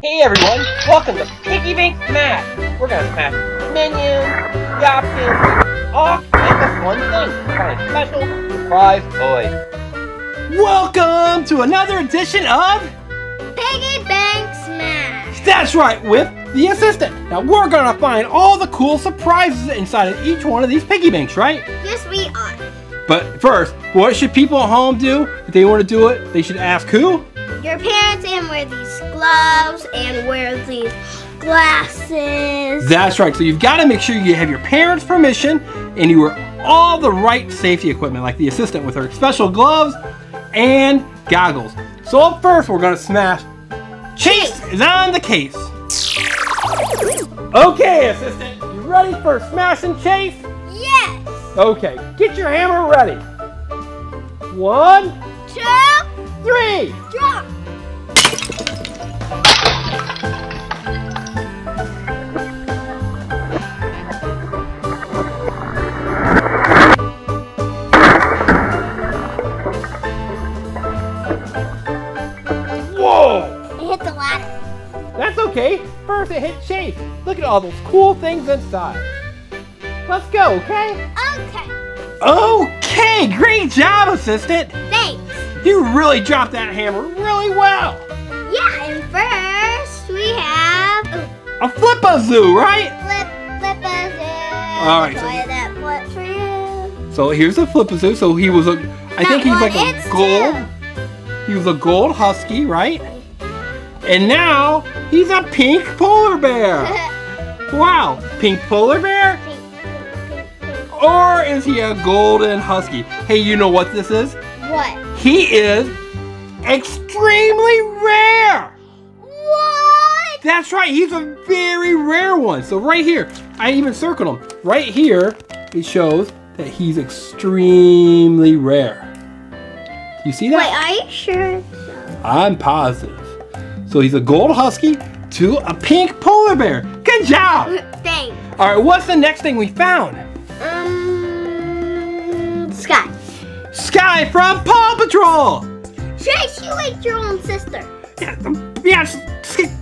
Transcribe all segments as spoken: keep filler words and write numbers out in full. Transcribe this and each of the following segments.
Hey everyone, welcome to Piggy Bank Math. We're gonna smash Minion, Yopkins, all kinds of fun things. Find a special surprise toy. Welcome to another edition of Piggy Bank Smash. That's right, with the assistant. Now we're gonna find all the cool surprises inside of each one of these piggy banks, right? Yes, we are. But first, what should people at home do if they want to do it? They should ask who? Your parents, and wear these gloves and wear these glasses. That's right. So you've got to make sure you have your parents' permission and you wear all the right safety equipment, like the assistant with her special gloves and goggles. So up first, we're going to smash Chase is on the case. Okay, assistant. You ready for smashing Chase? Yes. Okay. Get your hammer ready. One. Two. Three! Drop! Whoa! It hit the ladder. That's okay. First it hit Chase. Look at all those cool things inside. Let's go, okay? Okay. Okay, great job, assistant. Thanks. You really dropped that hammer really well. Yeah, and first we have ooh, a Flippazoo, right? Flip, Flippazoo. All right. So, that flips for you. So here's a Flippazoo. So he was a, I that think he's like a gold. Two. He was a gold husky, right? And now he's a pink polar bear. Wow, pink polar bear. Pink, pink, pink, pink. Or is he a golden husky? Hey, you know what this is? What? He is extremely rare. What? That's right. He's a very rare one. So right here, I even circled him. Right here, it shows that he's extremely rare. You see that? Wait, are you sure? I'm positive. So he's a gold husky to a pink polar bear. Good job. Thanks. All right, what's the next thing we found? Um, Scott. Sky from Paw Patrol! Chase, you ate your own sister. Yes, yeah,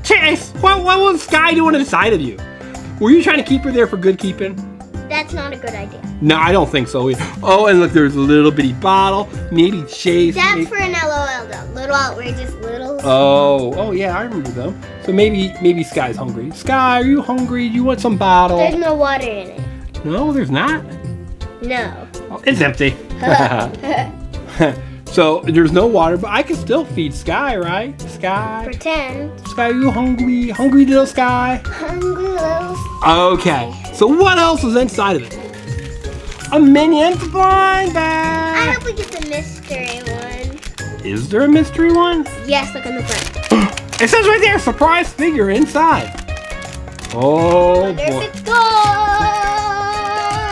Chase, what, what was Sky doing inside of you? Were you trying to keep her there for good keeping? That's not a good idea. No, I don't think so either. Oh, and look, there's a little bitty bottle. Maybe Chase. That's maybe... for an L O L though. Little outrageous little. Oh, oh yeah, I remember them. So maybe maybe Sky's hungry. Sky, are you hungry? Do you want some bottle? There's no water in it. No, there's not? No. Oh, it's empty. So there's no water, but I can still feed Sky, right? Sky. Pretend. Sky, are you hungry? Hungry little Sky? Hungry little Sky. Okay. So what else is inside of it? A Minion's blind bag. I hope we get the mystery one. Is there a mystery one? Yes, look on the front. It says right there, surprise figure inside. Oh, oh boy. It's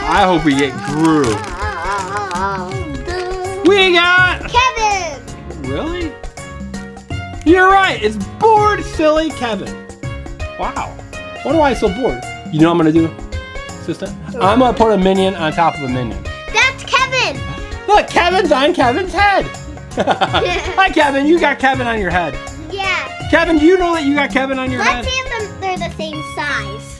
I hope we get Groove. We got Kevin! Really? You're right, it's bored silly Kevin. Wow. Why am I so bored? You know what I'm gonna do, sister? I'm gonna put a minion on top of a minion. That's Kevin! Look, Kevin's on Kevin's head! Hi Kevin, you got Kevin on your head. Yeah. Kevin, do you know that you got Kevin on your Let's head? Let's see if they're the same size.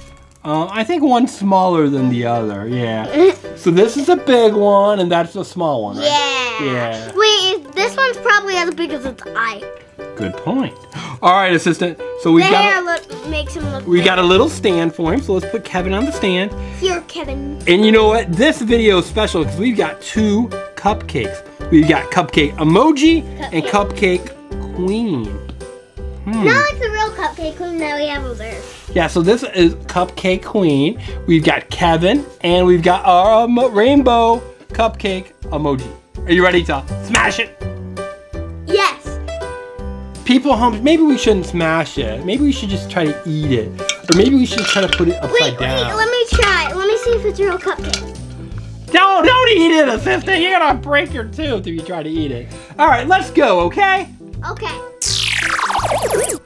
Uh, I think one's smaller than the other, yeah. So this is a big one, and that's a small one, right? Yeah. Yeah. Wait, this one's probably as big as its eye. Good point. All right, assistant. So we got. Look, makes him look. We big. got a little stand for him, so let's put Kevin on the stand. Here, Kevin. And you know what? This video is special because we've got two cupcakes. We've got Cupcake Emoji cupcake. and Cupcake Queen. Hmm. Not like the real Cupcake Queen that we have over there. Yeah. So this is Cupcake Queen. We've got Kevin, and we've got our um, rainbow Cupcake Emoji. Are you ready to smash it? Yes. People home, maybe we shouldn't smash it. Maybe we should just try to eat it. Or maybe we should try to put it upside wait, down. Wait, let me try it. Let me see if it's a real cupcake. No, don't eat it, assistant. You're gonna break your tooth if you try to eat it. All right, let's go, okay? Okay.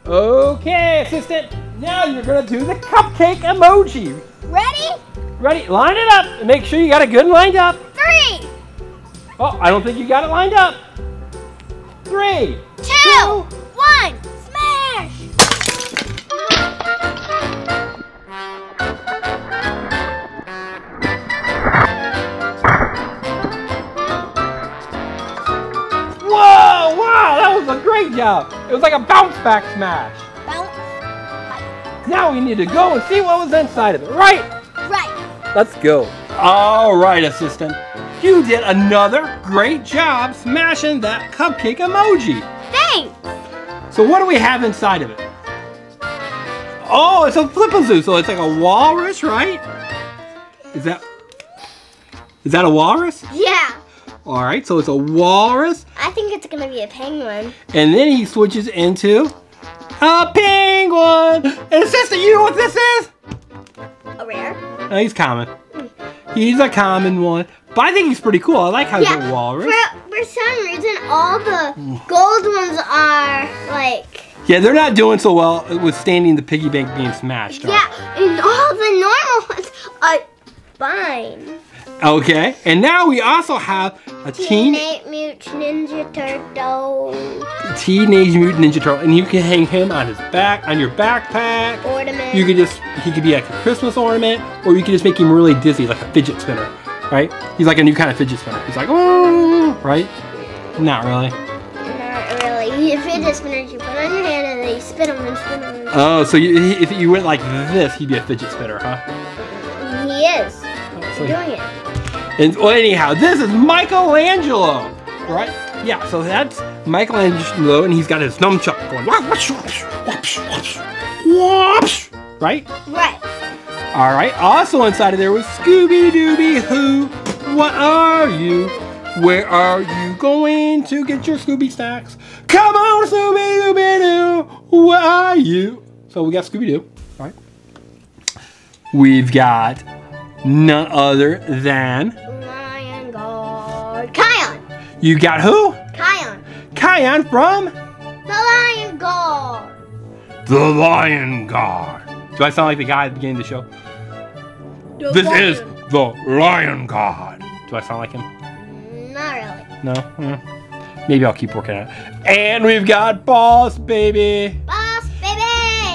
Okay, assistant. Now you're gonna do the cupcake emoji. Ready? Ready, line it up. Make sure you got it good lined up. Three. Oh, I don't think you got it lined up. Three, two, two one, smash! was a great job. It was like a bounce back smash. Bounce back. Now we need to go and see what was inside of it, right? Right. Let's go. All right, assistant. You did another great job smashing that cupcake emoji. Thanks. So what do we have inside of it? Oh, it's a Flippazoo, so it's like a walrus, right? Is that, is that a walrus? Yeah. All right, so it's a walrus. I think it's gonna be a penguin. And then he switches into a penguin. And assistant, you know what this is? A rare? No, he's common. Mm. He's a common one. But I think he's pretty cool. I like how yeah, he's a walrus. For, for some reason, all the gold ones are like... Yeah, they're not doing so well withstanding the piggy bank being smashed. Yeah, right? And all the normal ones are fine. Okay, and now we also have a teen... Teenage Mutant Ninja Turtle. Teenage Mutant Ninja Turtle, and you can hang him on his back, on your backpack. Ornament. You could just, he could be like a Christmas ornament, or you could just make him really dizzy, like a fidget spinner, right? He's like a new kind of fidget spinner. He's like, oh, right? Not really. Not really. Fidget spinners, you put on your hand and they spin them and spin them. And oh, so you, if you went like this, he'd be a fidget spinner, huh? He is. So he's doing it. And well, anyhow, this is Michelangelo, right? Yeah, so that's Michelangelo, and he's got his nunchuck going. Right? Right. All right. Also inside of there was Scooby-Dooby Who. What are you? Where are you going to get your Scooby snacks? Come on, Scooby-Dooby-Doo, where are you? So we got Scooby-Doo, right? We've got none other than... Lion Guard. Kion. You got who? Kion. Kion from? The Lion Guard. The Lion Guard. Do I sound like the guy at the beginning of the show? The this lion. is the Lion Guard. Do I sound like him? Not really. No? Mm. Maybe I'll keep working on it. And we've got Boss Baby. Boss Baby!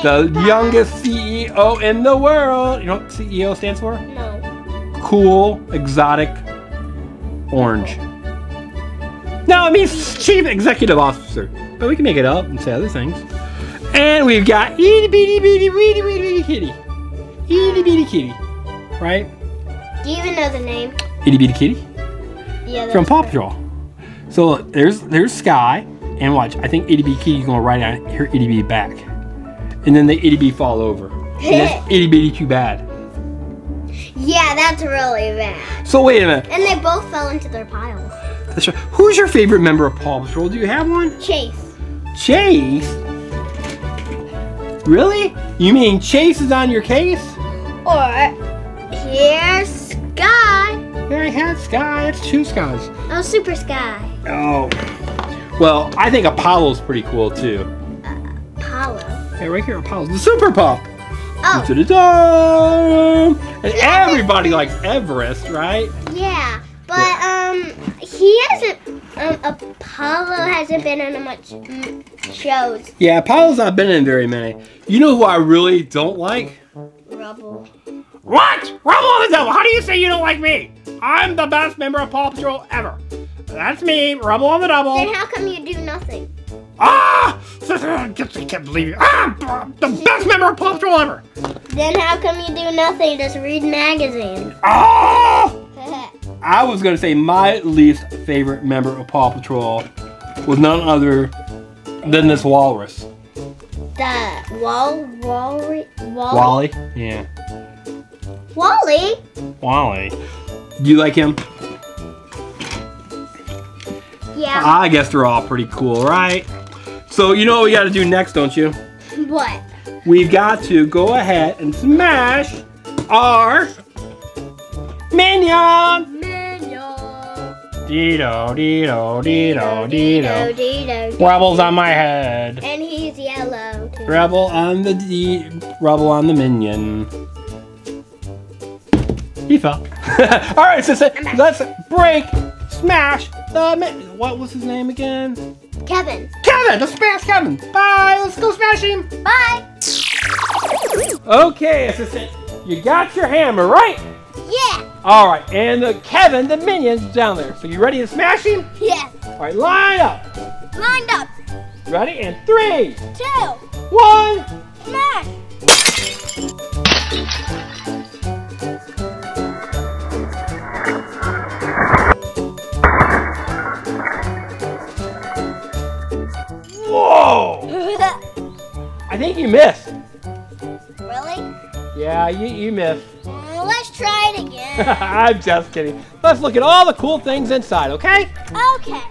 The Boss. Youngest C E O in the world. You know what C E O stands for? No. Cool, exotic, orange. No, it means Chief Executive Officer. But we can make it up and say other things. And we've got itty bitty bitty bitty bitty kitty. Itty bitty kitty. Right? Do you even know the name? Itty bitty kitty? Yeah, from Paw Patrol. So look, there's there's Sky, and watch. I think Itty Bitty Kitty's gonna ride on her Itty Bitty back, and then the Itty Bitty fall over. And that's Itty Bitty too bad. Yeah, that's really bad. So wait a minute. And they both fell into their piles. That's right. Who's your favorite member of Paw Patrol? Do you have one? Chase. Chase? Really? You mean Chase is on your case? Or here's Sky. I had Sky. It's two Skies. Oh, Super Sky. Oh. Well, I think Apollo's pretty cool, too. Uh, Apollo? Yeah, right here, Apollo's the Super Pup. Oh. Da -da -da. And yeah, everybody likes Everest, right? Yeah, but, yeah. um, he hasn't, um, Apollo hasn't been in much mm, shows. Yeah, Apollo's not been in very many. You know who I really don't like? Rubble. What? Rubble of the Devil! How do you say you don't like me? I'm the best member of Paw Patrol ever. That's me, Rubble of the Devil. Then how come you do nothing? Ah! I can't believe you. Ah! The best member of Paw Patrol ever. Then how come you do nothing? Just read magazines. Ah! I was gonna say my least favorite member of Paw Patrol was none other than this walrus. The wall, wall, wall. Wally? Yeah. Wally? Wally. Do you like him? Yeah. I guess they're all pretty cool, right? So you know what we gotta do next, don't you? What? We've got to go ahead and smash our Minion! Minion! Dee-do, dee-do, dee-do, dee-do, dee-do. Rebel's on my head. And he's yellow, too. Rebel on the D, Rebel on the Minion. He fell. All right, so let's break, smash the Minion. What was his name again? Kevin. Kevin, let's smash Kevin. Bye, let's go smash him. Bye. Okay, assistant, you got your hammer, right? Yeah. All right, and the Kevin, the Minion's down there. So you ready to smash him? Yeah. All right, line up. Lined up. Ready? And three, two, one, smash! Whoa! I think you missed. Really? Yeah, you, you missed. Let's try it again. I'm just kidding. Let's look at all the cool things inside, okay? Okay.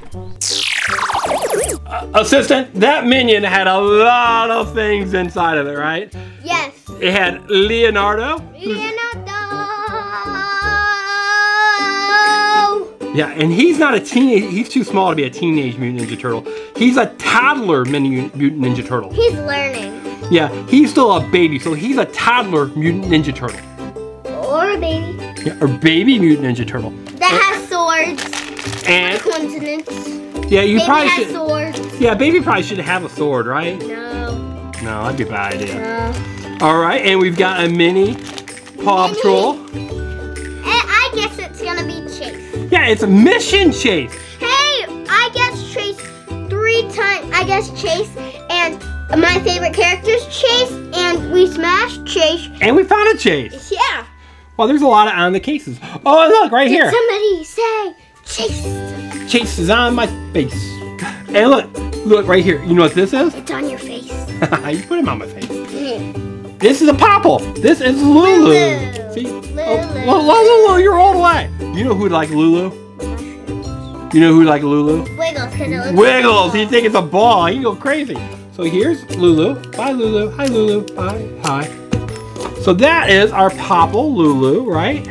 Uh, assistant, that Minion had a lot of things inside of it, right? Yes. It had Leonardo. Leonardo! Yeah, and he's not a teenage, he's too small to be a teenage mutant ninja turtle. He's a toddler mutant ninja turtle. He's learning. Yeah, he's still a baby, so he's a toddler mutant ninja turtle. Or a baby. Yeah, or baby mutant ninja turtle. That and, has swords. And coincidence. Yeah, you baby probably has should. Swords. Yeah, baby probably should have a sword, right? No. No, that'd be a bad idea. No. All right, and we've got a mini Paw Patrol. And I guess it's gonna be Chase. Yeah, it's a mission Chase. Hey, I guess Chase three times. I guess Chase and my favorite character's Chase, and we smashed Chase. And we found a Chase. Yeah. Well, there's a lot of on the cases. Oh, look, right Did here. Somebody say Chase. Chase is on my face. And look, look right here. You know what this is? It's on your face. You put him on my face. Mm. This is a Popple. This is Lulu. Lulu. See? Lulu. Oh, Lulu, Lulu, you're all the way. You know who'd like Lulu? You know who'd like Lulu? Wiggles. It looks Wiggles. Like you think it's a ball. You go crazy. So here's Lulu. Bye, Lulu. Hi, Lulu. Bye. Hi. So that is our Popple Lulu, right?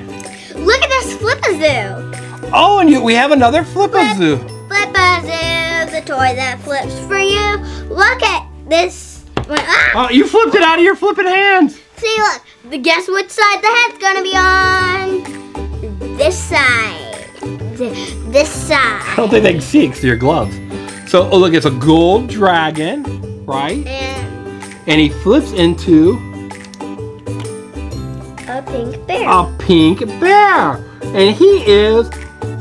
Look at this Flippazoo. Oh, and you, we have another Flippazoo. Flip, Flippazoo, the toy that flips for you. Look at this. Ah! Oh, you flipped it out of your flipping hands. See, look. The, guess which side the head's gonna be on? This side. This side. I don't think they can see because of your gloves. So, oh look, it's a gold dragon, right? Yeah. And he flips into a pink bear. A pink bear. And he is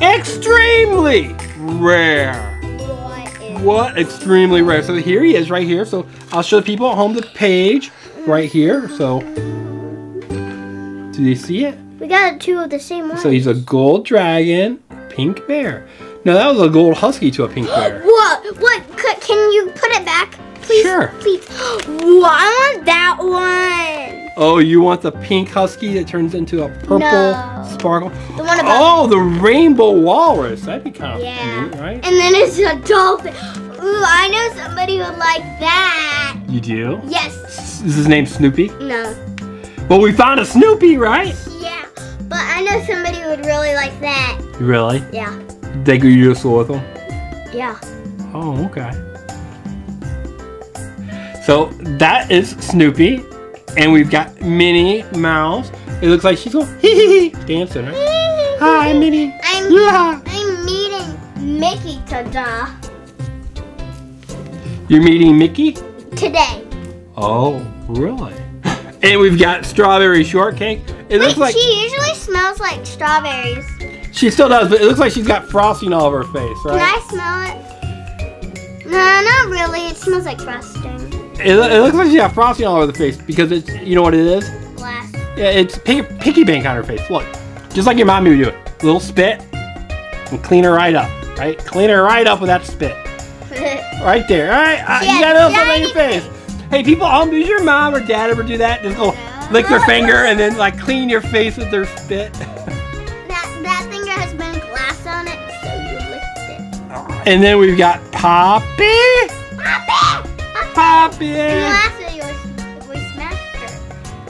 extremely rare. What, is what extremely rare. So here he is right here. So I'll show people at home the page right here. So do you see it? We got two of the same ones. So he's a gold dragon, pink bear. Now that was a gold husky to a pink bear. What? What? Can you put it back? Please, sure. Please. Whoa, I want that one. Oh, you want the pink husky that turns into a purple no. sparkle? The one oh, the rainbow walrus. That'd be kind of yeah. cute, right? And then it's a dolphin. Ooh, I know somebody would like that. You do? Yes. Is his name Snoopy? No. Well, we found a Snoopy, right? Yeah, but I know somebody would really like that. Really? Yeah. They could use a sword with them? Yeah. Oh, okay. So that is Snoopy. And we've got Minnie Mouse. It looks like she's going hee hee hee dancing, right? Hi, Minnie. I'm, yeah. I'm meeting Mickey today. You're meeting Mickey? Today. Oh, really? And we've got strawberry shortcake. It Wait, looks like she usually smells like strawberries. She still does, but it looks like she's got frosting all over her face, right? Can I smell it? No, not really. It smells like frosting. It, it looks like she got frosting all over the face because it's, you know what it is? Glass. Yeah, it's piggy, piggy bank on her face. Look, just like your mommy would do it. A little spit and clean her right up, right? Clean her right up with that spit. Right there, all right? Uh, you got a little something on your face. face. Hey, people, um, does your mom or dad ever do that? Just go lick their finger and then like clean your face with their spit. that, that finger has been glass on it, so you licked it. Right. And then we've got Poppy. Poppy! Poppy! We smashed her.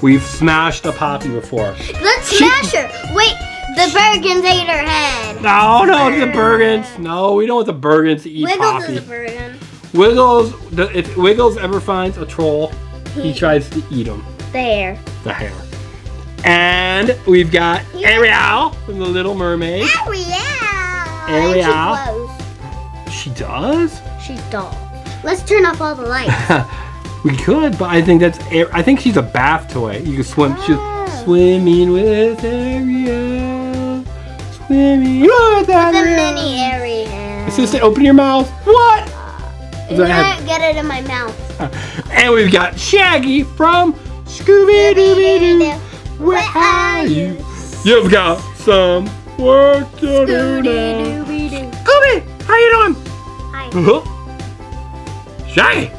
We've smashed a Poppy before. Let's she smash her! Wait, the Bergens ate her head. No, no, the Bergens. No, we don't want the Bergens to eat Wiggles Poppy. Wiggles is a Bergen. Wiggles, the, if Wiggles ever finds a troll, he, he tries to eat him. The hair. The hair. And we've got you Ariel from The Little Mermaid. Ariel! Ariel. And she, she does? She's dull. Let's turn off all the lights. We could, but I think that's Air I think she's a bath toy. You can swim. Oh. She's swimming with Ariel. Swimming with Ariel. It's a mini Ariel. Assistant, open your mouth. What? Uh, And I can't get it in my mouth. And we've got Shaggy from Scooby-Doo. Where are you? You've got some work to do now. Scooby, how you doing? Hi. Uh-huh. Shaggy,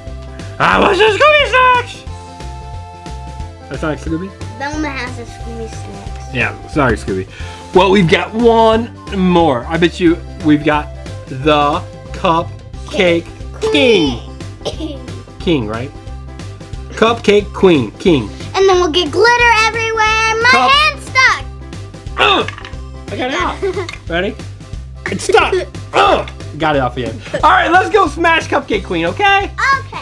I want some Scooby snacks. That's not Scooby? Velma has a Scooby snacks. Yeah, sorry Scooby. Well, we've got one more. I bet you we've got the Cupcake King. King, King right? Cupcake Queen, King. And then we'll get glitter everywhere. My Cup hand's stuck. Oh, I got it off. Ready? It's stuck. Oh, got it off again. All right, let's go smash Cupcake Queen, okay? Okay.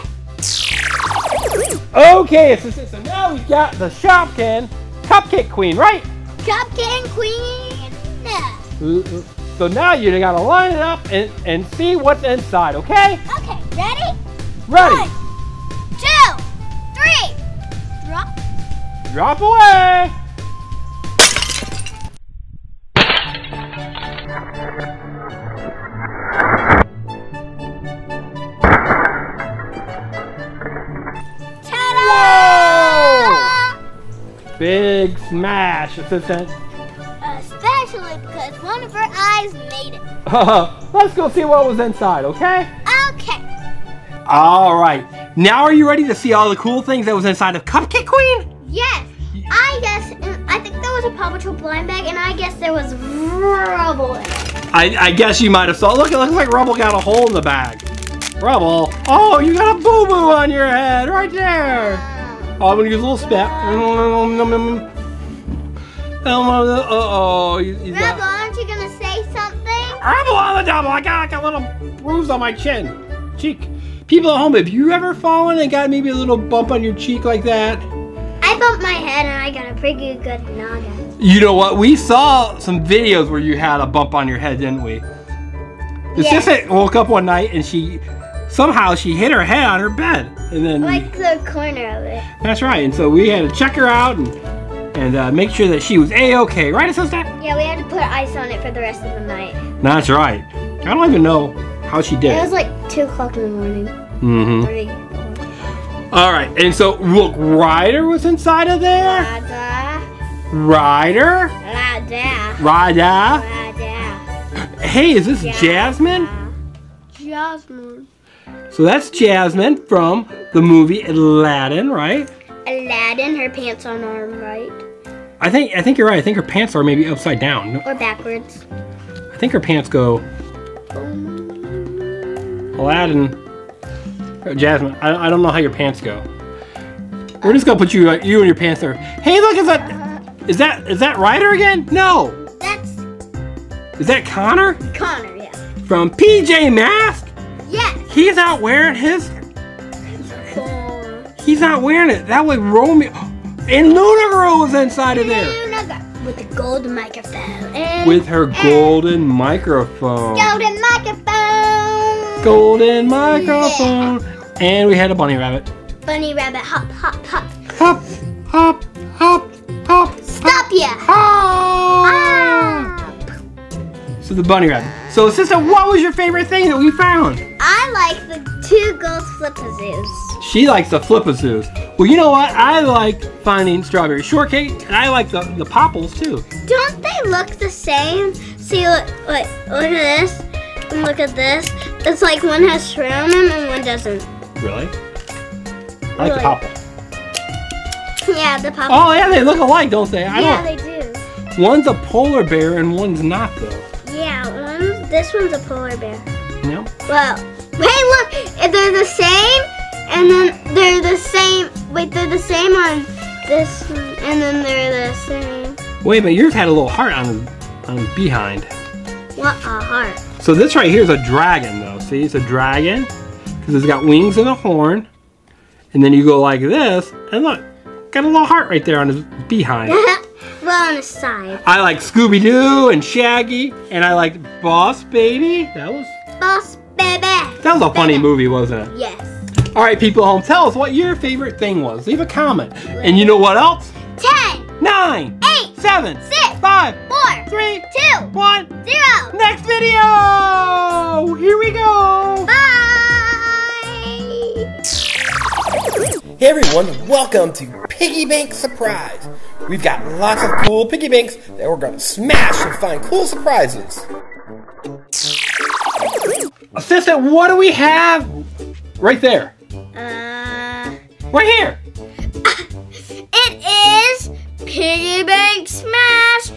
Okay, so, so now we've got the Shopkin Cupcake Queen, right? Cupcake Queen. Yeah. So now you gotta line it up and, and see what's inside, okay? Okay, ready? Ready. One, two, three. Drop. Drop away. Big smash, assistant. Especially because one of her eyes made it. Let's go see what was inside, okay? Okay. All right. Now are you ready to see all the cool things that was inside of Cupcake Queen? Yes. I guess, I think there was a Paw Patrol blind bag, and I guess there was rubble in it. I, I guess you might have saw. Look, it looks like Rubble got a hole in the bag. Rubble. Oh, you got a boo-boo on your head right there. Uh, Oh, I'm gonna use a little spit. Uh-oh. Rebel, aren't you gonna say something? Rebel on the double. I got like a little bruise on my chin. Cheek. People at home, have you ever fallen and got maybe a little bump on your cheek like that? I bumped my head and I got a pretty good noggin. You know what? We saw some videos where you had a bump on your head, didn't we? The yes. sister woke up one night and she... Somehow she hit her head on her bed, and then like the corner of it. That's right, and so we had to check her out and and uh, make sure that she was a-okay, right, assistant? Yeah, we had to put ice on it for the rest of the night. That's right. I don't even know how she did. It was like two o'clock in the morning. Mm-hmm. Three. All right, and so look, Ryder was inside of there. Ryder. Ryder. Ryder. Ryder. Ryder. Hey, is this yeah. Jasmine? Jasmine. So that's Jasmine from the movie Aladdin, right? Aladdin, her pants on arm, right? I think I think you're right. I think her pants are maybe upside down. Or backwards. I think her pants go... Aladdin. Or Jasmine, I, I don't know how your pants go. We're just gonna put you uh, you and your pants there. Hey, look, is that... Is that, is that Ryder again? No! That's... Is that Connor? Connor, yeah. From P J Masks? Yes. He's out wearing his. He's not wearing it. That way, Romeo and Luna Girl was inside of there. With the golden microphone. And With her golden microphone. Golden microphone. Golden microphone. Yeah. And we had a bunny rabbit. Bunny rabbit, hop, hop, hop. Hop, hop, hop, hop. Stop ya. Ah. So the bunny rabbit. So, sister, what was your favorite thing that we found? I like the two girls' Flippazoos. She likes the Flippazoos. Well, you know what? I like finding strawberry shortcake, and I like the, the Popples, too. Don't they look the same? See, look, look, look at this, and look at this. It's like one has shrimp on them and one doesn't. Really? I like really. the Popple. Yeah, the Popple. Oh, yeah, they look alike, don't they? I yeah, don't... they do. One's a polar bear and one's not, though. This one's a polar bear. No. Well, hey, look, they're the same, and then they're the same. Wait, they're the same on this, one, and then they're the same. Wait, but yours had a little heart on the, on the behind. What a heart! So this right here is a dragon, though. See, it's a dragon because it's got wings and a horn, and then you go like this, and look, got a little heart right there on his behind. Well, on the side. I like Scooby-Doo and Shaggy, and I liked Boss Baby. That was... Boss Baby. That was a funny baby. movie, wasn't it? Yes. All right, people at home, tell us what your favorite thing was. Leave a comment. And you know what else? Ten. Nine. Eight. Seven. Six. Five. Four. Three. Two. One. Zero. Next video. Here we go. Bye. Hey everyone, welcome to Piggy Bank Surprise! We've got lots of cool piggy banks that we're gonna smash and find cool surprises! Assistant, what do we have? Right there! Uh... Right here! It is Piggy Bank Smash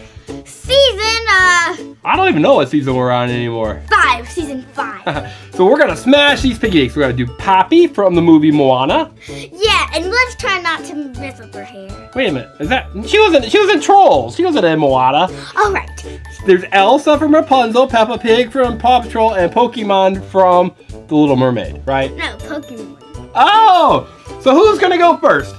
Season, uh... I don't even know what season we're on anymore. Five, season five. So we're gonna smash these piggy banks. We're gonna do Poppy from the movie Moana. Yeah, and let's try not to mess up her hair. Wait a minute, is that, she wasn't, she was in Trolls. She wasn't in Moana. All right. There's Elsa from Rapunzel, Peppa Pig from Paw Patrol, and Pokemon from The Little Mermaid, right? No, Pokemon. Oh, so who's gonna go first?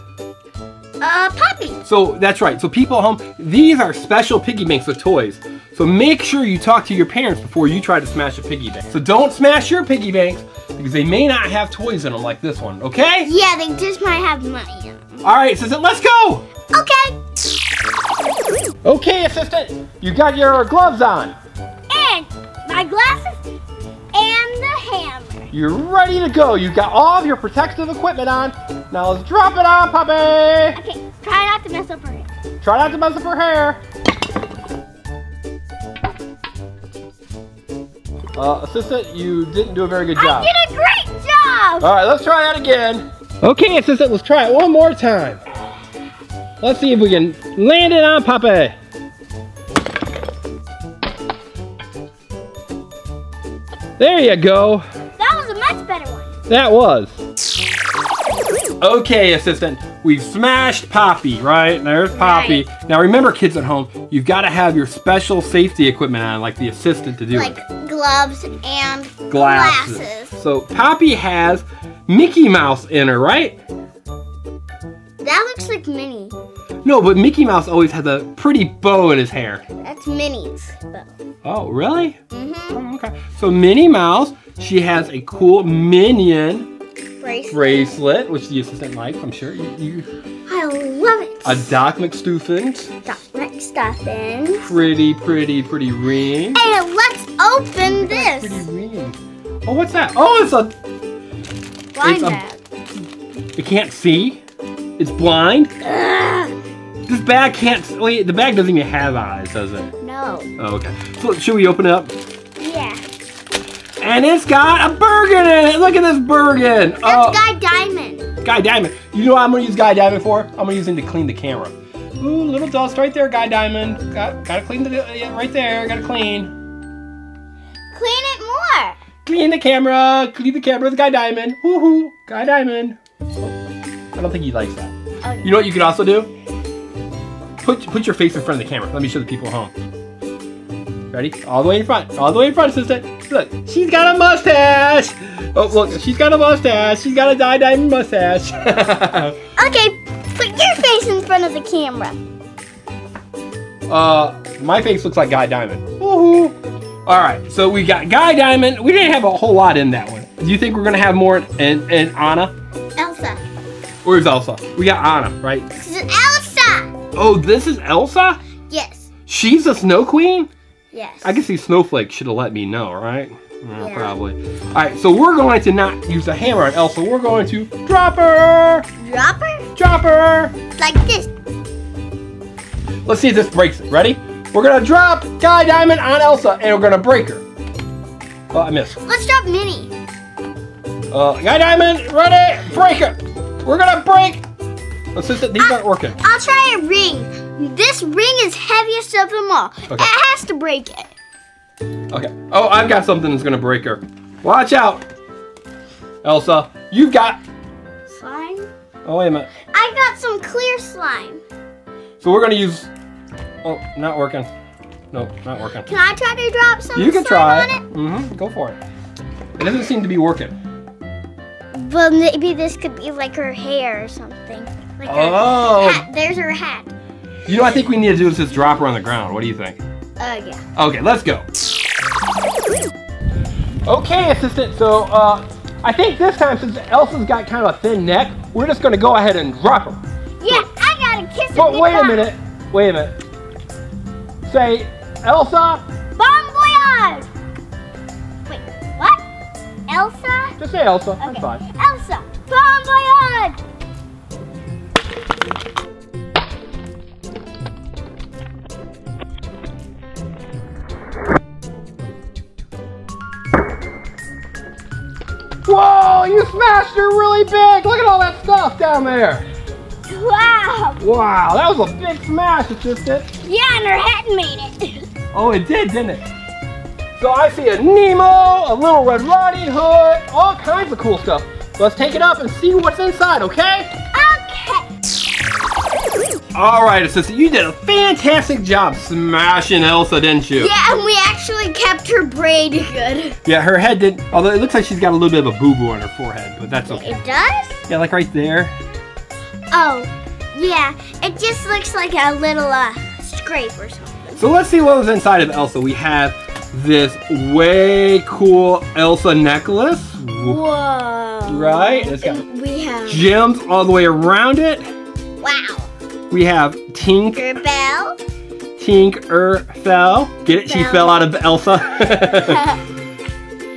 Uh, Poppy. So that's right, so people at home, these are special piggy banks with toys. So make sure you talk to your parents before you try to smash a piggy bank. So don't smash your piggy banks because they may not have toys in them like this one, okay? Yeah, they just might have money in them. All right, Assistant, let's go! Okay. Okay, Assistant, you got your gloves on. And my glasses and the hammer. You're ready to go. You've got all of your protective equipment on. Now let's drop it on, Poppy. Okay, try not to mess up her hair. Try not to mess up her hair. Uh, Assistant, you didn't do a very good job. I did a great job! All right, let's try that again. Okay, Assistant, let's try it one more time. Let's see if we can land it on Poppy. There you go. That was a much better one. That was. Okay, Assistant, we've smashed Poppy, right? There's Poppy. Right. Now remember, kids at home, you've got to have your special safety equipment on, like the Assistant, to do like it. Gloves and glasses. glasses. So Poppy has Mickey Mouse in her, right? That looks like Minnie. No, but Mickey Mouse always has a pretty bow in his hair. That's Minnie's bow. Oh, really? Mm-hmm. Oh, okay. So Minnie Mouse, she has a cool Minion bracelet, bracelet which the Assistant likes, I'm sure. You, you... I love it. A Doc McStuffins. Doc McStuffins. Pretty, pretty, pretty ring. And let's open this. Pretty ring. Oh, what's that? Oh, it's a blind bag. It can't see. It's blind. Ugh. This bag can't. Wait, the bag doesn't even have eyes, does it? No. Oh, okay. So should we open it up? Yeah. And it's got a Bergen in it. Look at this Bergen. That's oh. Guy Diamond. Guy Diamond. You know what I'm gonna use Guy Diamond for? I'm gonna use him to clean the camera. Ooh, little dust right there, Guy Diamond. Got, gotta clean the yeah, right there. Gotta clean. Clean it more. Clean the camera. Clean the camera with Guy Diamond. Woohoo. Guy Diamond. Oh, I don't think he likes that. Oh, you know no. what you could also do? Put put your face in front of the camera. Let me show the people at home. Ready? All the way in front. All the way in front, Assistant. Look, she's got a mustache. Oh, look, she's got a mustache. She's got a Guy Diamond mustache. Okay, put your face in front of the camera. Uh, my face looks like Guy Diamond. Woohoo. All right, so we got Guy Diamond. We didn't have a whole lot in that one. Do you think we're gonna have more in, in Anna? Elsa. Where's Elsa? We got Anna, right? This is Elsa. Oh, this is Elsa? Yes. She's the Snow Queen? Yes. I guess these snowflakes should have let me know, right? Yeah, yeah. Probably. All right, so we're going to not use a hammer on Elsa. We're going to drop her. Drop her? Drop her. Like this. Let's see if this breaks it. Ready? We're gonna drop Guy Diamond on Elsa, and we're gonna break her. Oh, I missed. Let's drop Minnie. Uh, Guy Diamond, ready? Break her. We're gonna break. Assistant, these I, aren't working. I'll try a ring. This ring is heaviest of them all. Okay. It has to break it. Okay. Oh, I've got something that's gonna break her. Watch out, Elsa. You got slime. Oh wait a minute. I got some clear slime. So we're gonna use. Oh, not working. No, not working. Can I try to drop some slime on it? You can try. Mm-hmm. Go for it. It doesn't seem to be working. Well, maybe this could be like her hair or something. Like oh. Her hat. There's her hat. You know what I think we need to do is just drop her on the ground. What do you think? Uh, yeah. Okay, let's go. Okay, Assistant. So, uh, I think this time, since Elsa's got kind of a thin neck, we're just going to go ahead and drop her. Yeah, I got to kiss her goodbye. But wait a minute. Wait a minute. Say, Elsa. Bon voyage. Wait, what? Elsa? Just say Elsa. Okay. That's fine. Elsa. Bon voyage. Whoa, you smashed her really big! Look at all that stuff down there! Wow! Wow, that was a big smash, assistant! Yeah, and her head made it! Oh, it did, didn't it? So I see a Nemo, a little Red Riding Hood, all kinds of cool stuff. Let's take it up and see what's inside, okay? Okay! Alright, assistant, you did a fantastic job smashing Elsa, didn't you? Yeah, and we actually kept her braid good. Yeah, her head did, although it looks like she's got a little bit of a boo-boo on her forehead, but that's okay. It does? Yeah, like right there. Oh, yeah, it just looks like a little uh, scrape or something. So let's see what was inside of Elsa. We have this way cool Elsa necklace. Whoa. Right? It's got we have gems all the way around it. Wow. We have Tinker Bell. Tinker fell. Get it? Bell. She fell out of Elsa.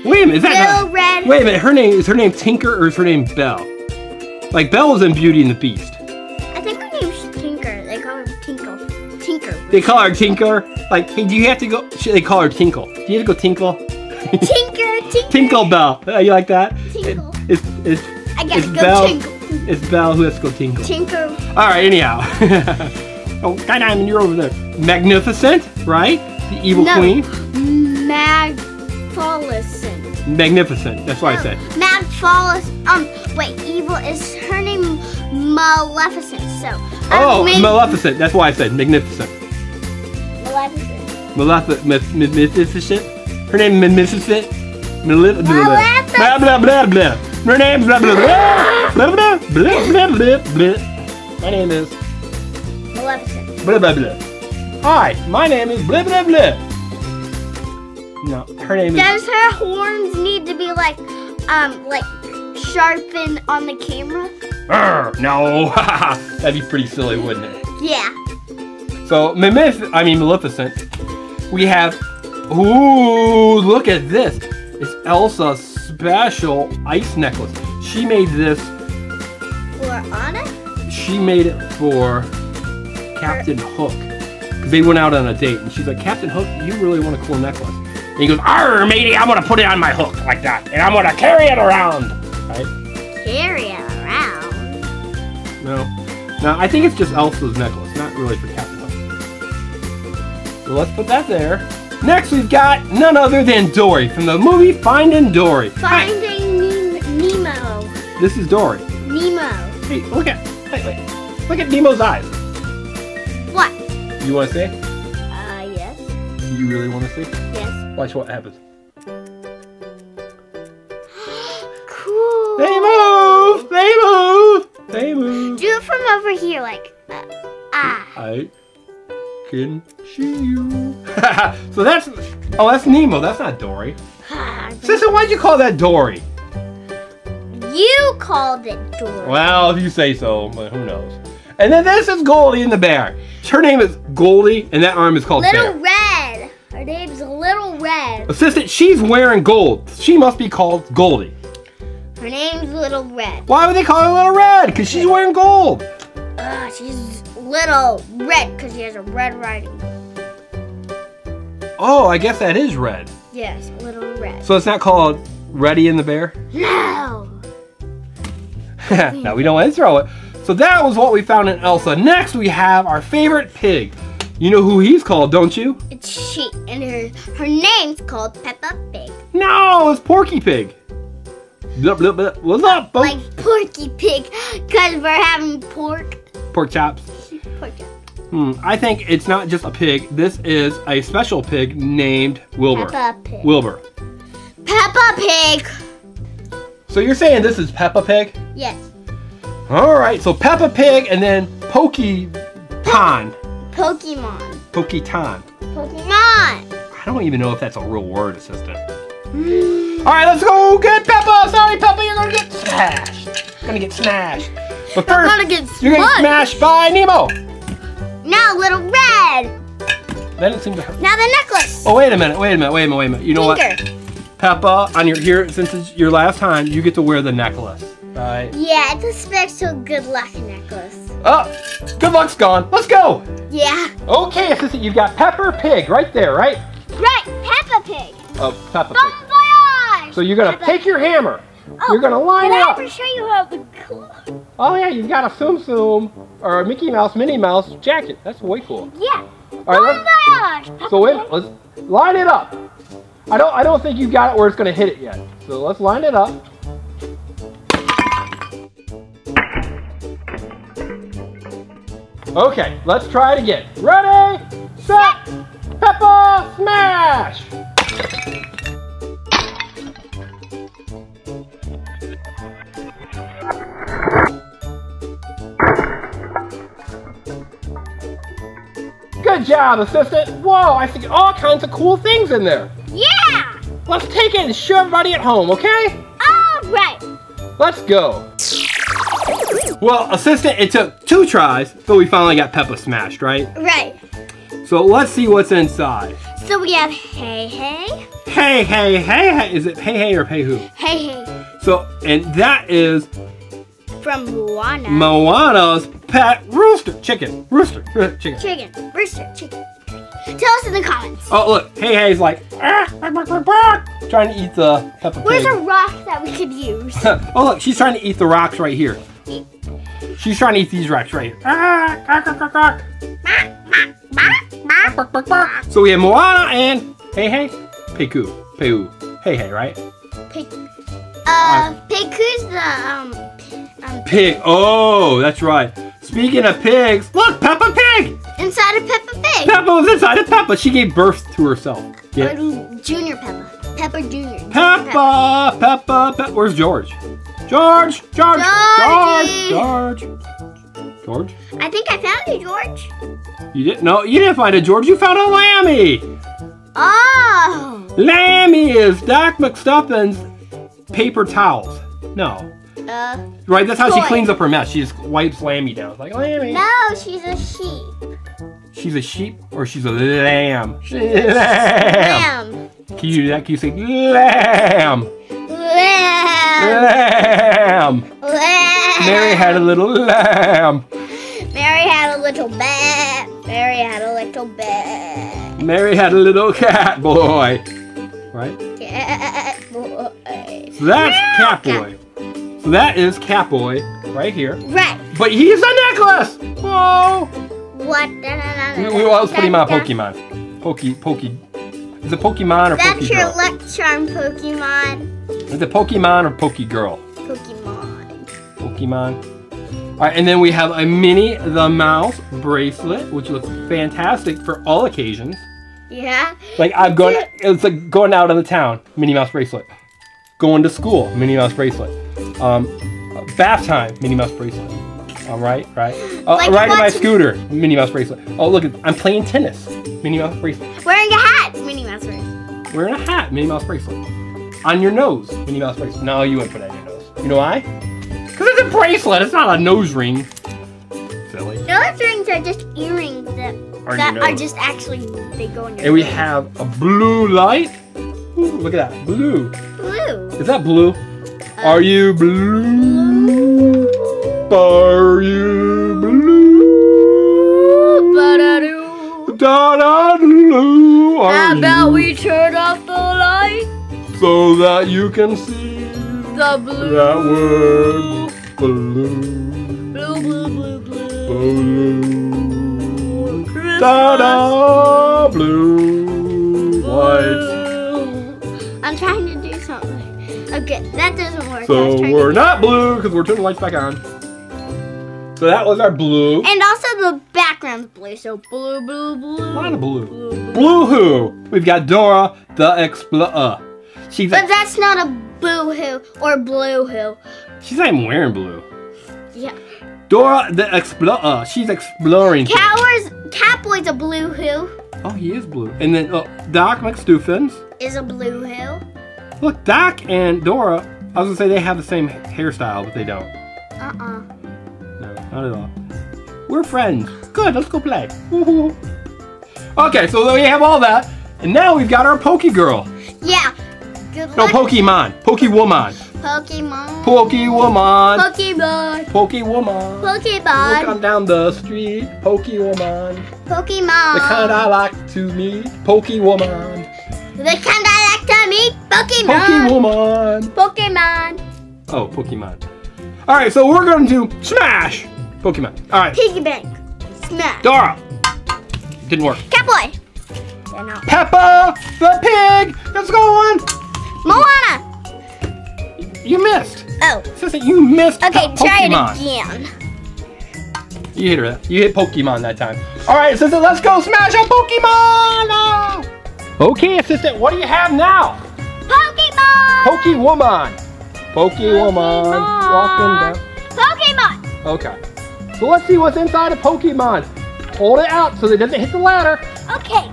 Wait a minute, is that Bill Red? Wait a minute, her name is her name Tinker or is her name Bell? Like Belle was in Beauty and the Beast. I think her name's Tinker. They call her Tinkle. Tinker. They call her Tinker. Like, hey, do you have to go? They call her Tinkle. Do you have to go Tinkle? Tinker, Tinker. Tinkle Bell. You like that? Tinkle. It's it's I gotta it's go Belle, Tinkle. It's Belle who has to go Tinkle. Tinker. All right. Anyhow. Oh, Diamond, you're over there. Magnificent, right? The evil no. queen. Magnificent. Magnificent. That's what no. I said. Magnificent. Um. Wait, evil is her name Maleficent, so... Oh, Maleficent, that's why I said magnificent. Maleficent. Maleficent? Her name Maleficent? Maleficent. Blah, blah, blah, blah. Her name blah, blah, blah, blah, blah, blah, blah, blah. My name is... Maleficent. Blah, blah, blah. Hi, my name is blah, blah, blah. No, her name is... Does her horns need to be like, um, like... sharpen on the camera? Urgh, no, that'd be pretty silly, wouldn't it? Yeah. So, Mimif I mean Maleficent, we have, ooh, look at this. It's Elsa's special ice necklace. She made this. For Anna? She made it for Captain Hook. Because they went out on a date, and she's like, Captain Hook, you really want a cool necklace. And he goes, arr, matey, I'm gonna put it on my hook, like that, and I'm gonna carry it around. Right? Carry it around. No. Now, I think it's just Elsa's necklace, not really for Captain Hook. So let's put that there. Next, we've got none other than Dory from the movie Finding Dory. Finding Nemo. This is Dory. Nemo. Hey, look at, wait, wait. Look at Nemo's eyes. What? You want to see? Uh, yes. You really want to see? Yes. Watch what happens. They move! They move! They move! Do it from over here, like, uh, ah. I can see you. So that's, oh, that's Nemo. That's not Dory. Sister, why'd you call that Dory? You called it Dory. Well, if you say so, but who knows. And then this is Goldie and the Bear. Her name is Goldie, and that arm is called Little Bear. Red. Her name's Little Red. Assistant, she's wearing gold. She must be called Goldie. Her name's Little Red. Why would they call her Little Red? Because she's wearing gold. Uh, she's Little Red because she has a red riding. Oh, I guess that is red. Yes, Little Red. So it's not called Reddy and the Bear? No. No, we don't want to throw it. So that was what we found in Elsa. Next, we have our favorite pig. You know who he's called, don't you? It's she, and her, her name's called Peppa Pig. No, it's Porky Pig. Blub, blub, blub. What's up, folks? Like Porky Pig, because we're having pork. Pork chops. Pork chops. Hmm, I think it's not just a pig. This is a special pig named Wilbur. Peppa Pig. Wilbur. Peppa Pig. So you're saying this is Peppa Pig? Yes. All right, so Peppa Pig and then Pokey Pond. Pokemon. Poketon. Pokemon. I don't even know if that's a real word, assistant. Mm. All right, let's go get Peppa. Sorry, Peppa, you're gonna get smashed. You're gonna get smashed. But first, I'm gonna get you're gonna get smashed by Nemo. Now, Little Red. That didn't seem to hurt. Now the necklace. Oh, wait a minute, wait a minute, wait a minute, wait a minute. You know Tinker. What? Peppa, on your here since it's your last time, you get to wear the necklace. All right. Yeah, it's a special good luck necklace. Oh, good luck's gone. Let's go. Yeah. Okay, assistant, you've got Peppa Pig right there, right? Right, Peppa Pig. Oh, Peppa Pig. Bon voyage. So you're going to take your hammer. Oh, you're going to line it up. I have to show you how the cool. Oh, yeah, you've got a Tsum Tsum or a Mickey Mouse, Minnie Mouse jacket. That's way cool. Yeah. All right, let's, bon voyage. So wait, let's line it up. I don't, I don't think you've got it where it's going to hit it yet. So let's line it up. Okay, let's try it again. Ready, set, Peppa, smash! Good job, assistant. Whoa, I see all kinds of cool things in there. Yeah! Let's take it and show everybody at home, okay? All right. Let's go. Well, assistant, it took two tries, but we finally got Peppa smashed, right? Right. So let's see what's inside. So we have Heihei. Heihei, Heihei. Is it Heihei or Heihu? Heihei. So, and that is... from Moana. Moana's pet rooster. Chicken. Rooster. Chicken. Chicken. Rooster. Chicken. Tell us in the comments. Oh, look. Heihei's like, ah, bark, bark, bark, bark, trying to eat the Peppa Pig. Where's a rock that we could use? Oh, look. She's trying to eat the rocks right here. She's trying to eat these rocks right here. So we have Moana and Heihei, Peiku, Peiku, Heihei, right? Peiku. Uh, Peiku's the um, um. Pig. Oh, that's right. Speaking of pigs, look, Peppa Pig. Inside of Peppa Pig. Peppa was inside of Peppa. She gave birth to herself. Yeah. Junior Peppa. Peppa Junior. Peppa, Peppa, Peppa. Where's George? George! George! Georgie. George! George! George? I think I found you, George. You didn't? No, you didn't find a George. You found a Lambie. Oh! Lambie is Doc McStuffins' paper towels. No. Uh. Right. That's how toy. She cleans up her mess. She just wipes Lambie down. Like Lambie. No, she's a sheep. She's a sheep, or she's a lamb. She's a lamb. Can you do that? Can you say lamb? Lamb. Lamb. Lamb. Mary had a little lamb. Mary had a little bat. Mary had a little bat. Mary had a little cat boy. Right? Cat boy. So that's cat boy. So that is cat boy right here. Right. But he's a necklace. Whoa. What? We, we always put him on Pokemon. Pokey, Pokey. Is it Pokemon or Pokegirl? That's your luck charm, Pokemon. Is it Pokemon or Pokegirl? Pokemon. Pokemon. All right, and then we have a Minnie the Mouse bracelet, which looks fantastic for all occasions. Yeah. Like I'm going, it's like going out of the town, Minnie Mouse bracelet. Going to school, Minnie Mouse bracelet. Um, bath time, Minnie Mouse bracelet. All right, right. Uh, like riding my scooter, Minnie Mouse bracelet. Oh look, I'm playing tennis, Minnie Mouse bracelet. Wearing a hat, Minnie Mouse bracelet. Wearing a hat, Minnie Mouse bracelet. On your nose, Minnie Mouse bracelet. No, you wouldn't put it on your nose. You know why? Because it's a bracelet. It's not a nose ring. Silly. Nose rings are just earrings that are, that are just actually, they go in your And we nose. Have a blue light. Ooh, look at that. Blue. Blue. Is that blue? Uh, are you blue? blue? Are you blue? Ba-da-doo. Da-da-doo. How about we turn off the light? So that you can see the blue. That word blue. Blue, blue, blue, blue. Blue. Da da blue. White. I'm trying to do something. Okay, that doesn't work. So we're not blue because we're turning the lights back on. So that was our blue. And also the background's blue. So blue, blue, blue. A lot of blue. Blue, blue. Blue who? We've got Dora the Explorer. She's but like, that's not a boo-hoo or blue-hoo. She's not even wearing blue. Yeah. Dora the Explorer. She's exploring. Cowers, Catboy's a blue-hoo. Oh, he is blue. And then oh, Doc McStuffins is a blue-hoo. Look, Doc and Dora, I was going to say they have the same hairstyle, but they don't. Uh-uh. No, not at all. We're friends. Good, let's go play. Okay, so we have all that. And now we've got our Pokegirl. Yeah. No, Pokemon. Pokewoman. Pokemon. Pokewoman. Pokemon. Pokewoman. Pokemon. Look on down the street. Pokewoman. Pokemon. The kind I like to meet. Pokewoman. The kind I like to meet. Pokemon. Pokewoman. Pokemon. Oh, Pokemon. All right, so we're going to smash Pokemon. All right. Piggy bank. Smash. Dora. Didn't work. Catboy. Peppa the Pig. Let's go on. Moana. You missed. Oh. Sissy, you missed. Okay, try it again. You hit her. You hit Pokemon that time. All right, Assistant, let's go smash a Pokemon. Oh. Okay, Assistant, what do you have now? Pokemon. Pokewoman. Pokewoman. Walking down. Pokemon. Okay. So let's see what's inside of Pokemon. Hold it out so that it doesn't hit the ladder. Okay.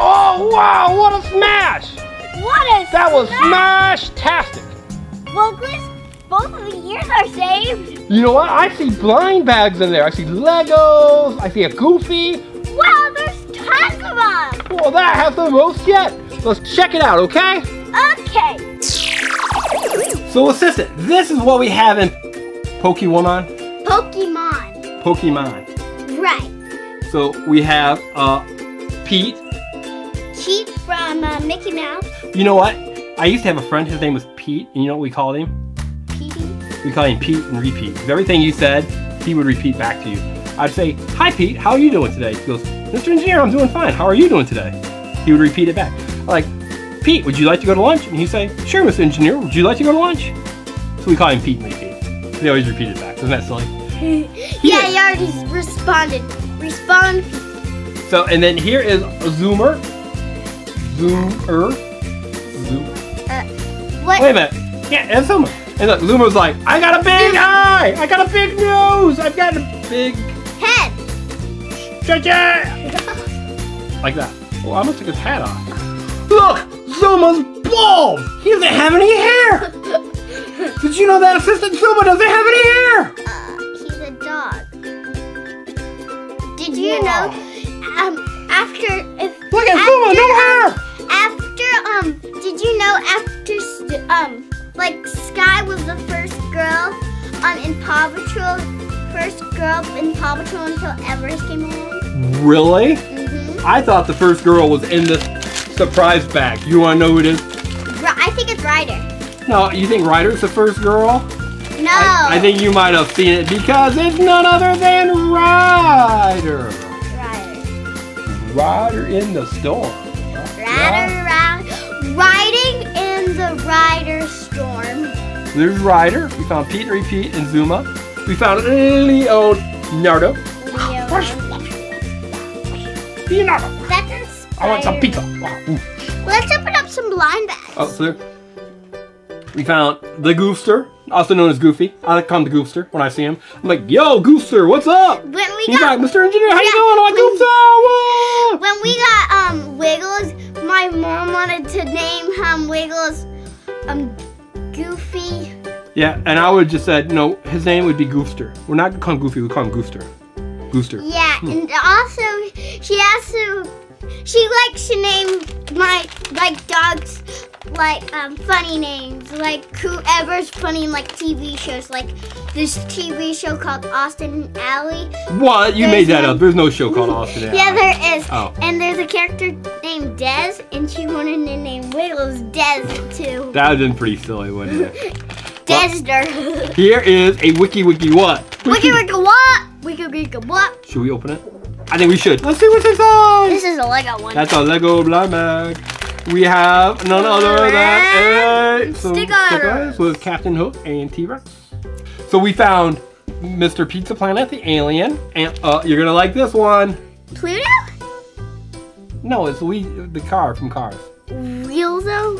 Oh, wow, what a smash! What a That was smash-tastic! Well, Chris, both of the ears are saved. You know what? I see blind bags in there. I see Legos. I see a Goofy. Wow, there's tons of them! Well, that has the most yet. Let's check it out, okay? Okay. So, Assistant, this is what we have in Pokewoman. Pokemon. Pokemon. Right. So, we have uh, Pete. Pete from uh, Mickey Mouse. You know what? I used to have a friend, his name was Pete, and you know what we called him? Pete? We called him Pete and Repeat. Everything you said, he would repeat back to you. I'd say, hi Pete, how are you doing today? He goes, Mister Engineer, I'm doing fine, how are you doing today? He would repeat it back. I'm like, Pete, would you like to go to lunch? And he'd say, sure, Mister Engineer, would you like to go to lunch? So we call him Pete and Repeat. They always repeat it back, isn't that silly? Yeah, he already responded. Respond. So, and then here is Zoomer. Zoomer. Zoom. Uh, what? Wait a minute. Yeah, and Zoomer. And look, Zoomer's like, I got a big eye! I got a big nose! I've got a big head! Stretch it! Like that. Well, I almost took his hat off. Look! Zoomer's bald! He doesn't have any hair! Did you know that Assistant Zoomer doesn't have any hair? Uh, he's a dog. Did you wow. know, um, after... If, look at Zoomer, no hair! Um, After, um, did you know after, um, like, Sky was the first girl, um, in Paw Patrol, first girl in Paw Patrol until Everest came in? Really? Mm-hmm. I thought the first girl was in this surprise bag. You want to know who it is? I think it's Ryder. No, you think Ryder's the first girl? No. I, I think you might have seen it because it's none other than Ryder. Ryder. Ryder in the storm. Rider around, riding in the Rider storm. There's Ryder. We found Pete and Repeat and Zuma. We found Leonardo. Leonardo. Leonardo. That's inspired. I want some pizza. Let's open up some blind bags. Oh, so there. We found the Goofster, also known as Goofy. I call him the Goofster when I see him. I'm like, yo, Goofster, what's up? When we He's got, like, Mister Engineer, how you doing? I'm like, Goofster. Whoa. When we got um Wiggles. My mom wanted to name him Wiggles, um, Goofy. Yeah, and I would just said, no, his name would be Goofster. We're not gonna call him Goofy, we call him Goofster. Goofster. Yeah, hmm. and also, she also, she likes to name my, like, dogs, like, um, funny names. Like, whoever's funny in, like, T V shows. Like, this T V show called Austin Alley. What? You there's made that one up. There's no show called Austin Alley. Yeah, there is. Oh. And there's a character named Dez, and she wanted to name Wiggles Dez, too. That would have been pretty silly, wouldn't it? Dezder. Well, here is a wiki wiki what? Wiki wiki what? Wiki wiki what? Should we open it? I think we should. Let's see what's inside. This is a Lego one. That's a Lego blind bag. We have none other than a sticker with Captain Hook and T-Rex. So we found Mister Pizza Planet, the alien, and uh, you're gonna like this one. Pluto? No, it's we the car from Cars. Wheelzo,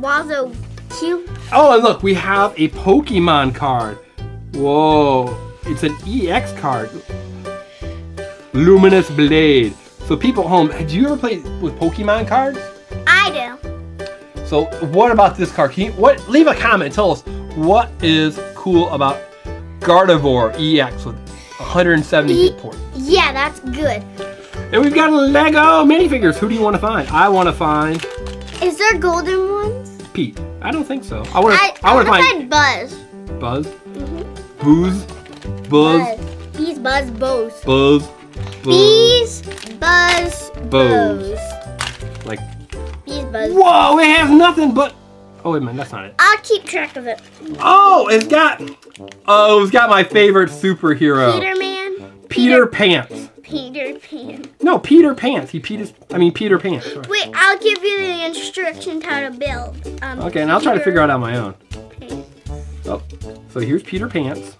Wazo, Q. Oh, and look, we have a Pokemon card. Whoa, it's an E X card. Luminous Blade. So people at home, do you ever play with Pokemon cards? I do. So what about this card? Can you, what? Leave a comment. Tell us what is cool about Gardevoir E X with one hundred seventy e hit points. Yeah, that's good. And we've got Lego minifigures. Who do you want to find? I want to find... Is there golden ones? Pete. I don't think so. I want to I, I wanna I wanna find... find Buzz. Buzz? Mm-hmm. Booze? Buzz? Buzz. Bees, Buzz, Bose. Buzz. Buzz. Bees, Buzz, Bose. Like... Bees, Buzz. Whoa, it has nothing but... Oh, wait a minute, that's not it. I'll keep track of it. Oh, it's got... Oh, it's got my favorite superhero. Peter Man? Peter, Peter Pants. Peter Pan. No, Peter Pants. He peed his, I mean, Peter Pants. Sorry. Wait, I'll give you the instructions how to build. Um, okay, and I'll Peter try to figure out on my own. Pants. Oh, so here's Peter Pants.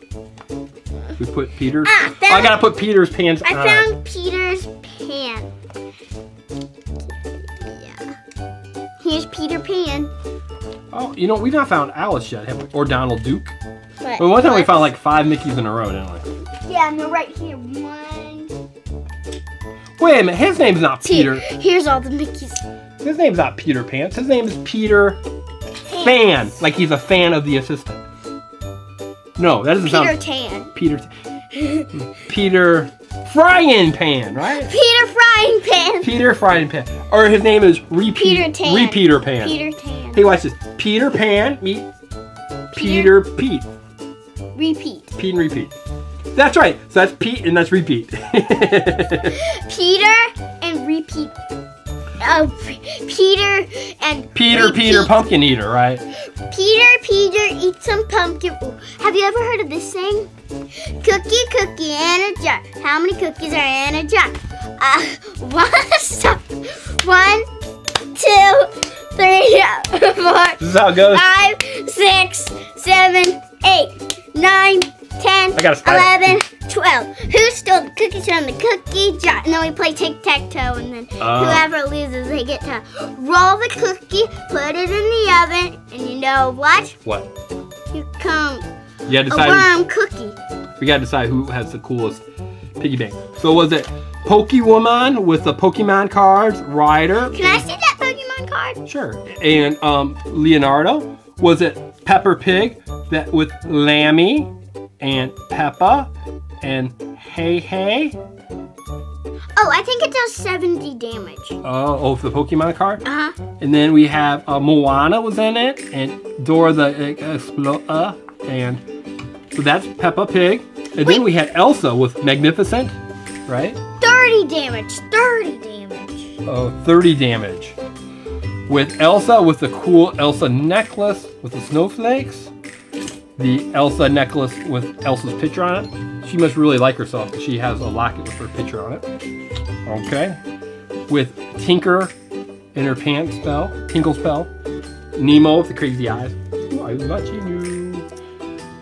We put Peter's... Ah, oh, I gotta put Peter's pants I on. I found Peter's pants. Yeah. Here's Peter Pan. Oh, you know, we've not found Alice yet, have we? Or Donald Duke. But well, one time we found like five Mickeys in a row, didn't we? Yeah, and they're right here. One. Wait a minute, his name's not Peter. Here, here's all the Mickeys. His name's not Peter Pants. His name is Peter Fan. Like he's a fan of the assistant. No, that doesn't Peter sound... Tan. Peter Tan. Peter Frying Pan, right? Peter Frying Pan. Peter Frying Pan. Or his name is Repeat, Peter Tan. Repeater Pan. Peter Tan. Hey, watch this. Peter Pan meet Peter, Peter Pete. Repeat. Pete and Repeat. That's right. So that's Pete and that's Repeat. Peter and Repeat. Oh, Peter and Peter, Repeat. Peter, Pumpkin Eater, right? Peter, Peter, eat some pumpkin. Have you ever heard of this saying? Cookie, cookie, and a jar. How many cookies are in a jar? Uh, one, stop. One, two, three, four, this is how it goes. Five, six, seven, eight, nine, ten, eleven, twelve. Who stole the cookies from the cookie jar? And then we play tic-tac-toe, and then uh. whoever loses, they get to roll the cookie, put it in the oven, and you know what? What? You come you gotta decide a worm cookie. We gotta decide who has the coolest piggy bank. So was it Pokemon with the Pokemon cards, Ryder? Can I see that Pokemon card? Sure. And um, Leonardo? Was it Peppa Pig that with Lambie and Peppa and Heihei? Oh, I think it does seventy damage. Oh, oh, for the Pokemon card? Uh huh. And then we have uh, Moana was in it, and Dora the Explorer, and so that's Peppa Pig. And Wait. then we had Elsa with Magnificent, right? thirty damage, thirty damage. Oh, thirty damage. With Elsa, with the cool Elsa necklace with the snowflakes. The Elsa necklace with Elsa's picture on it. She must really like herself because she has a locket with her picture on it. Okay. With Tinker in her pants spell, Tinkle spell. Nemo with the crazy eyes. Ooh, I love you.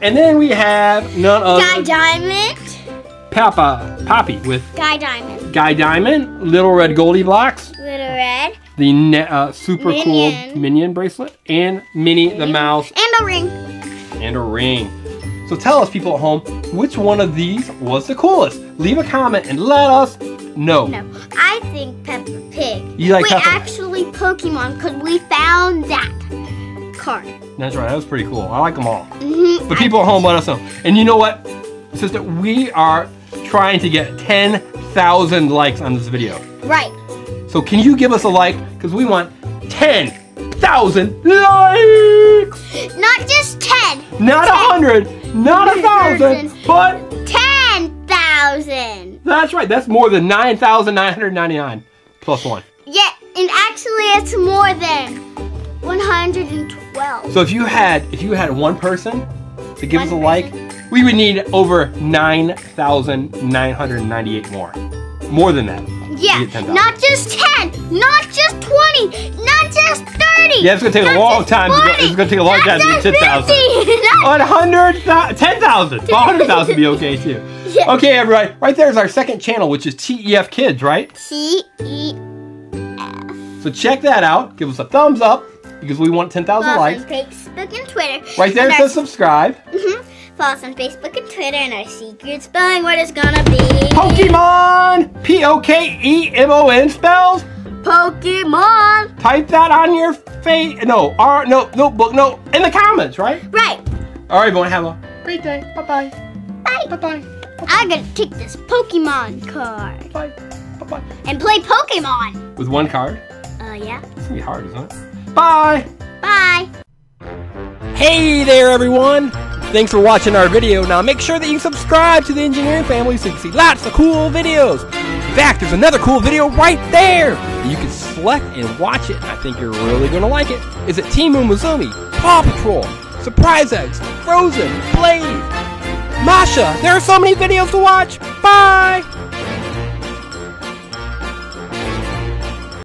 And then we have none other than Guy Diamond. Papa, Poppy with Guy Diamond. Guy Diamond, Little Red Goldilocks. Little Red. The uh, super Minion. cool Minion bracelet, and Minnie Minion. the Mouse. And a ring. And a ring. So tell us, people at home, which one of these was the coolest? Leave a comment and let us know. No, I think Peppa Pig. You like Wait, Peppa Pig? actually Pokemon, because we found that card. That's right, that was pretty cool. I like them all. Mm-hmm. But people at home, let us know. And you know what, sister, we are trying to get ten thousand likes on this video. Right. So can you give us a like? Because we want ten thousand likes! Not just ten! Not one hundred! Not one thousand! But... ten thousand! That's right, that's more than nine thousand nine hundred ninety-nine plus one. Yeah, and actually it's more than one hundred twelve. So if you had, if you had one person to give one us a like, person. we would need over nine thousand nine hundred ninety-eight more. More than that. Yeah, not just ten, not just twenty, not just thirty. Yeah, it's gonna take a long time. To go, it's gonna take a long time to get ten thousand. one hundred thousand, ten thousand, one hundred thousand would be okay too. Yeah. Okay, everybody, right there is our second channel, which is T E F Kids, right? T E F. So check that out. Give us a thumbs up because we want ten thousand likes. Follow us on Facebook and Twitter. Right there it says subscribe. Mm-hmm. Follow us on Facebook and Twitter, and our secret spelling word is gonna be... Pokemon! P O K E M O N spells? Pokemon! Type that on your face, no, our, no, notebook, no, in the comments, right? Right. All right, everyone, have a great day. Bye-bye. Bye. Bye-bye. I gotta take this Pokemon card. Bye. Bye-bye. And play Pokemon. With one card? Uh, yeah. It's gonna be hard, isn't it? Bye. Bye. Hey there, everyone. Thanks for watching our video. Now make sure that you subscribe to the Engineering Family so you can see lots of cool videos. In fact, there's another cool video right there. You can select and watch it. I think you're really gonna like it. Is it Team Umizoomi, Paw Patrol, Surprise Eggs, Frozen, Blade, Masha? There are so many videos to watch. Bye.